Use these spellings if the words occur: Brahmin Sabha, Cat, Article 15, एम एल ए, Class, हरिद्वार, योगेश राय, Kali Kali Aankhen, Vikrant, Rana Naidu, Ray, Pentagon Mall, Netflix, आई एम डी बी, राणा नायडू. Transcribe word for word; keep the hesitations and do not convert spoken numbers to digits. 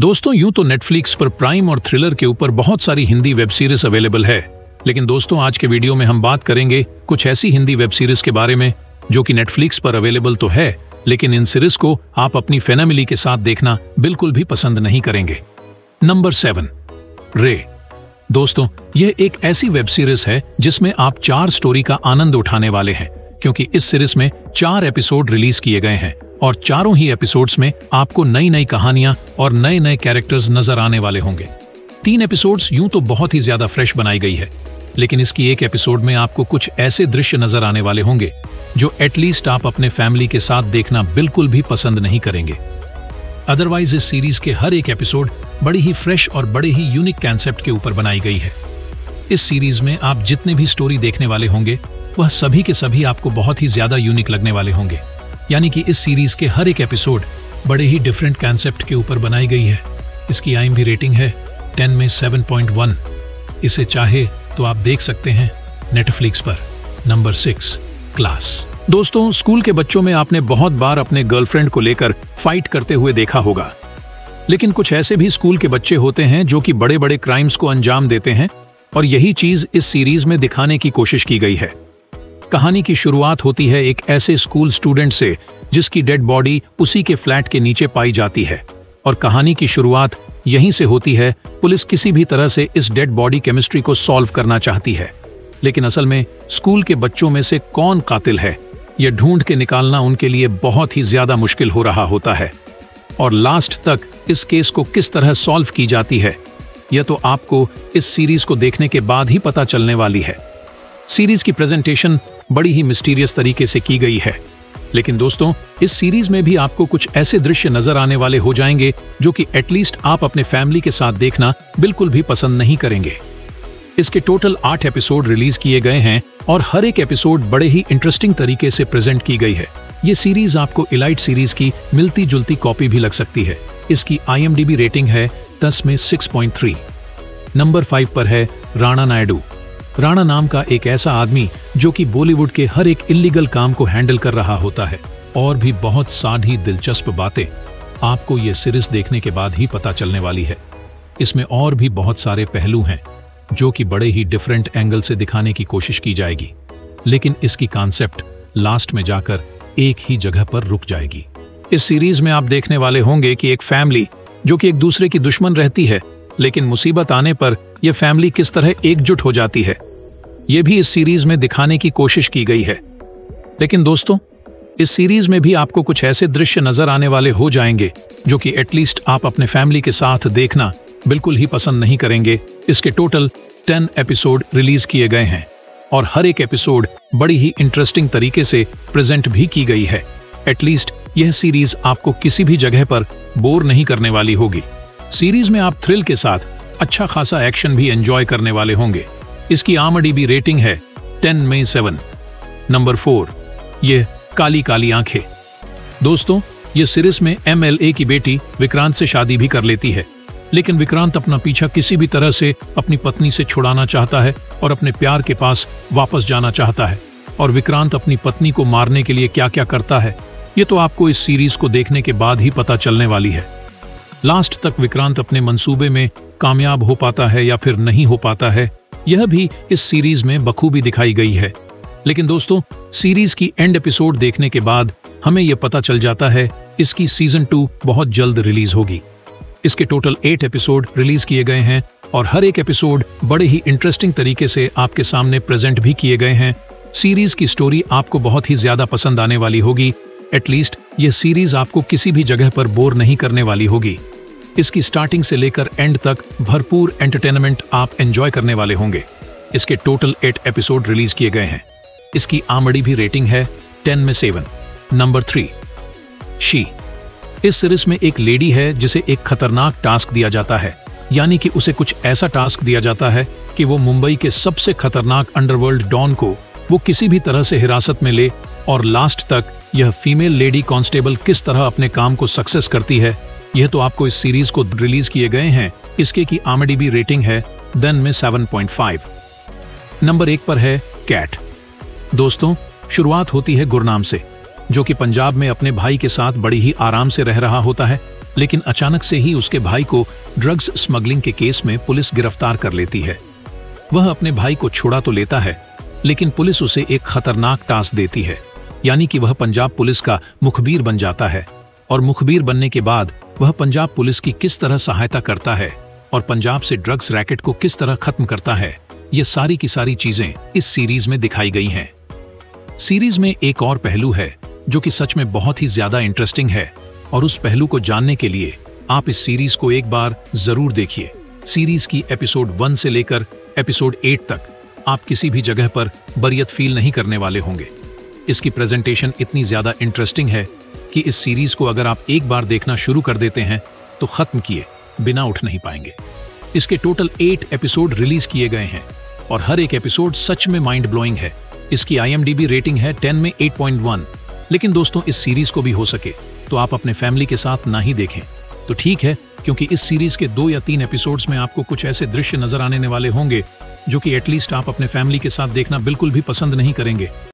दोस्तों यूं तो नेटफ्लिक्स पर प्राइम और थ्रिलर के ऊपर बहुत सारी हिंदी वेब सीरीज अवेलेबल है, लेकिन दोस्तों आज के वीडियो में हम बात करेंगे कुछ ऐसी हिंदी वेब सीरीज के बारे में जो कि नेटफ्लिक्स पर अवेलेबल तो है, लेकिन इन सीरीज को आप अपनी फैमिली के साथ देखना बिल्कुल भी पसंद नहीं करेंगे। नंबर सेवन, रे। दोस्तों यह एक ऐसी वेब सीरीज है जिसमें आप चार स्टोरी का आनंद उठाने वाले हैं, क्योंकि इस सीरीज में चार एपिसोड रिलीज किए गए हैं और चारों ही एपिसोड्स में आपको नई नई कहानियां और नए नए कैरेक्टर्स नजर आने वाले होंगे। तीन एपिसोड्स यूं तो बहुत ही ज्यादा फ्रेश बनाई गई है, लेकिन इसकी एक एपिसोड में आपको कुछ ऐसे दृश्य नजर आने वाले होंगे जो एटलीस्ट आप अपने फैमिली के साथ देखना बिल्कुल भी पसंद नहीं करेंगे। अदरवाइज इस सीरीज के हर एक एपिसोड बड़ी ही फ्रेश और बड़े ही यूनिक कॉन्सेप्ट के ऊपर बनाई गई है। इस सीरीज में आप जितने भी स्टोरी देखने वाले होंगे वह सभी के सभी आपको बहुत ही ज्यादा यूनिक लगने वाले होंगे, यानी कि इस सीरीज के हर एक एपिसोड बड़े ही डिफरेंट कॉन्सेप्ट के ऊपर बनाई गई है। इसकी आई एम डी बी rating है टेन में सेवन पॉइंट वन। इसे चाहे तो आप देख सकते हैं नेटफ्लिक्स पर। Number six, class. दोस्तों स्कूल के बच्चों में आपने बहुत बार अपने गर्लफ्रेंड को लेकर फाइट करते हुए देखा होगा, लेकिन कुछ ऐसे भी स्कूल के बच्चे होते हैं जो कि बड़े बड़े क्राइम्स को अंजाम देते हैं, और यही चीज इस सीरीज में दिखाने की कोशिश की गई है। कहानी की शुरुआत होती है एक ऐसे स्कूल स्टूडेंट से जिसकी डेड बॉडी उसी के फ्लैट के नीचे पाई जाती है, और कहानी की शुरुआत यहीं से होती है। पुलिस किसी भी तरह से इस डेड बॉडी केमिस्ट्री को सॉल्व करना चाहती है, लेकिन असल में स्कूल के बच्चों में से कौन कातिल है यह ढूंढ के निकालना उनके लिए बहुत ही ज्यादा मुश्किल हो रहा होता है, और लास्ट तक इस केस को किस तरह सॉल्व की जाती है यह तो आपको इस सीरीज को देखने के बाद ही पता चलने वाली है। सीरीज की प्रेजेंटेशन बड़ी ही मिस्टीरियस तरीके से की गई है, लेकिन दोस्तों इस सीरीज में भी आपको कुछ ऐसे दृश्य नजर आने वाले हो जाएंगे जो कि एटलीस्ट आप अपने फैमिली के साथ देखना बिल्कुल भी पसंद नहीं करेंगे। इसके टोटल आठ एपिसोड रिलीज किए गए हैं और हर एक एपिसोड बड़े ही इंटरेस्टिंग तरीके से प्रेजेंट की गई है। ये सीरीज आपको इलाइट सीरीज की मिलती जुलती कॉपी भी लग सकती है। इसकी आई एम डी बी rating है दस में six point three. Number five पर है राणा नायडू। राणा नाम का एक ऐसा आदमी जो कि बॉलीवुड के हर एक इल्लीगल काम को हैंडल कर रहा होता है, और भी बहुत सारी दिलचस्प बातें आपको ये सीरीज देखने के बाद ही पता चलने वाली है। इसमें और भी बहुत सारे पहलू हैं जो कि बड़े ही डिफरेंट एंगल से दिखाने की कोशिश की जाएगी, लेकिन इसकी कॉन्सेप्ट लास्ट में जाकर एक ही जगह पर रुक जाएगी। इस सीरीज में आप देखने वाले होंगे कि एक फैमिली जो कि एक दूसरे की दुश्मन रहती है, लेकिन मुसीबत आने पर यह फैमिली किस तरह एकजुट हो जाती है, यह भी इस सीरीज में दिखाने की कोशिश की गई है। लेकिन दोस्तों इस सीरीज में भी आपको कुछ ऐसे दृश्य नजर आने वाले हो जाएंगे जो कि एटलीस्ट आप अपने फैमिली के साथ देखना बिल्कुल ही पसंद नहीं करेंगे। इसके टोटल टेन एपिसोड रिलीज किए गए हैं और हर एक एपिसोड बड़ी ही इंटरेस्टिंग तरीके से प्रेजेंट भी की गई है। एटलीस्ट यह सीरीज आपको किसी भी जगह पर बोर नहीं करने वाली होगी। सीरीज में आप थ्रिल के साथ अच्छा खासा एक्शन भी एंजॉय करने वाले होंगे। इसकी आई एम डी बी rating है टेन में सेवन। नंबर फोर, यह काली काली आंखें। दोस्तों यह सीरीज में एम एल ए की बेटी विक्रांत से शादी भी कर लेती है, लेकिन विक्रांत अपना पीछा किसी भी तरह से अपनी पत्नी से छुड़ाना चाहता है और अपने प्यार के पास वापस जाना चाहता है, और विक्रांत अपनी पत्नी को मारने के लिए क्या क्या करता है ये तो आपको इस सीरीज को देखने के बाद ही पता चलने वाली है। लास्ट तक विक्रांत अपने मंसूबे में कामयाब हो पाता है या फिर नहीं हो पाता है, यह भी इस सीरीज में बखूबी दिखाई गई है। लेकिन दोस्तों सीरीज की एंड एपिसोड देखने के बाद हमें यह पता चल जाता है इसकी सीजन टू बहुत जल्द रिलीज होगी। इसके टोटल एट एपिसोड रिलीज किए गए हैं और हर एक एपिसोड बड़े ही इंटरेस्टिंग तरीके से आपके सामने प्रेजेंट भी किए गए हैं। सीरीज की स्टोरी आपको बहुत ही ज्यादा पसंद आने वाली होगी। एटलीस्ट यह सीरीज आपको किसी भी जगह पर बोर नहीं करने वाली होगी। इसकी स्टार्टिंग से लेकर एंड तक भरपूर एंटरटेनमेंट आप एंजॉय करने वाले होंगे। इसके टोटल एट एपिसोड रिलीज किए गए हैं। इसकी आमड़ी भी रेटिंग है टेन में सेवन। Number three, she. इस सीरीज में एक लेडी है जिसे एक खतरनाक टास्क दिया जाता है, यानी कि उसे कुछ ऐसा टास्क दिया जाता है कि वो मुंबई के सबसे खतरनाक अंडरवर्ल्ड डॉन को वो किसी भी तरह से हिरासत में ले, और लास्ट तक यह फीमेल लेडी कांस्टेबल किस तरह अपने काम को सक्सेस करती है यह तो आपको इस सीरीज को रिलीज किए गए हैं। इसके की आई एम डी बी rating है दस में सेवन पॉइंट फाइव। नंबर एक पर है कैट। दोस्तों शुरुआत होती है गुरनाम से जो कि पंजाब में अपने भाई के साथ बड़ी ही आराम से रह रहा होता है, लेकिन अचानक से ही उसके भाई को ड्रग्स स्मगलिंग के केस में पुलिस गिरफ्तार कर लेती है। वह अपने भाई को छुड़ा तो लेता है, लेकिन पुलिस उसे एक खतरनाक टास्क देती है, यानी कि वह पंजाब पुलिस का मुखबिर बन जाता है। और मुखबिर बनने के बाद वह पंजाब पुलिस की किस तरह सहायता करता है और पंजाब से ड्रग्स रैकेट को किस तरह खत्म करता है, ये सारी की सारी चीजें इस सीरीज में दिखाई गई हैं। सीरीज में एक और पहलू है जो कि सच में बहुत ही ज्यादा इंटरेस्टिंग है, और उस पहलू को जानने के लिए आप इस सीरीज को एक बार जरूर देखिए। सीरीज की एपिसोड वन से लेकर एपिसोड एट तक आप किसी भी जगह पर बरियत फील नहीं करने वाले होंगे। इसकी प्रेजेंटेशन इतनी ज्यादा इंटरेस्टिंग है कि इस सीरीज को अगर आप एक बार देखना शुरू कर देते हैं तो खत्म किए बिना उठ नहीं पाएंगे। इसके टोटल एट एपिसोड रिलीज किए गए हैं और हर एक एपिसोड सच में माइंड ब्लोइंग है। इसकी आई एम डी बी rating है टेन में एट पॉइंट वन। लेकिन दोस्तों, इस सीरीज को भी हो सके तो आप अपने फैमिली के साथ ना ही देखें तो ठीक है, क्योंकि इस सीरीज के दो या तीन एपिसोड्स में आपको कुछ ऐसे दृश्य नजर आने वाले होंगे जो कि एटलीस्ट आप अपने फैमिली के साथ देखना बिल्कुल भी पसंद नहीं करेंगे।